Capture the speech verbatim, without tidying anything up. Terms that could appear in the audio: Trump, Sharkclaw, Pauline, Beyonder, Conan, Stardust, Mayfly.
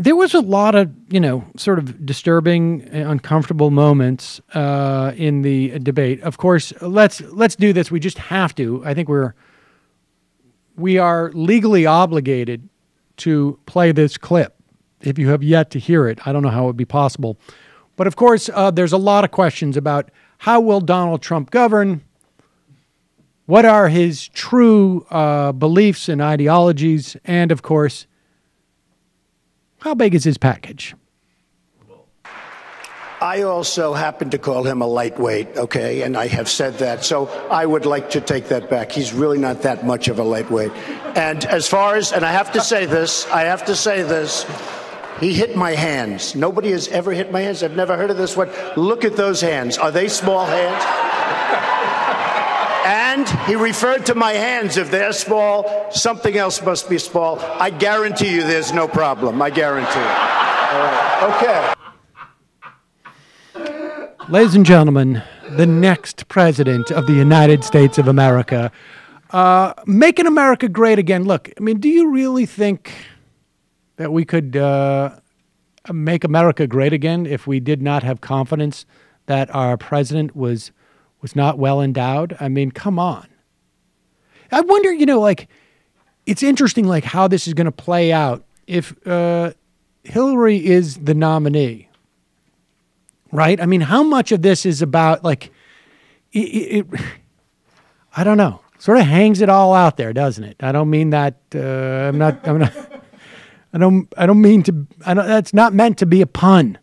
there was a lot of, you know, sort of disturbing, uncomfortable moments uh, in the debate. Of course, let's let's do this. We just have to. I think we're we are legally obligated to play this clip. If you have yet to hear it, I don't know how it would be possible. But of course, uh, there's a lot of questions about how will Donald Trump govern? What are his true uh, beliefs and ideologies? And of course, how big is his package? I also happen to call him a lightweight, okay? And I have said that, so I would like to take that back. He's really not that much of a lightweight. And as far as, and I have to say this, I have to say this, he hit my hands. Nobody has ever hit my hands. I've never heard of this one. Look at those hands. Are they small hands? And he referred to my hands. If they're small, something else must be small. I guarantee you there's no problem. I guarantee it. All right. Okay. Ladies and gentlemen, the next president of the United States of America. Uh, making America great again. Look, I mean, do you really think that we could uh, make America great again if we did not have confidence that our president was, was not well endowed? I mean, come on. I wonder, you know, like, it's interesting, like, how this is going to play out if uh, Hillary is the nominee. Right? I mean, how much of this is about, like, it, it, I don't know, sort of hangs it all out there, doesn't it? I don't mean that, uh, I'm not, I'm not, I don't, I don't mean to, I don't, that's not meant to be a pun.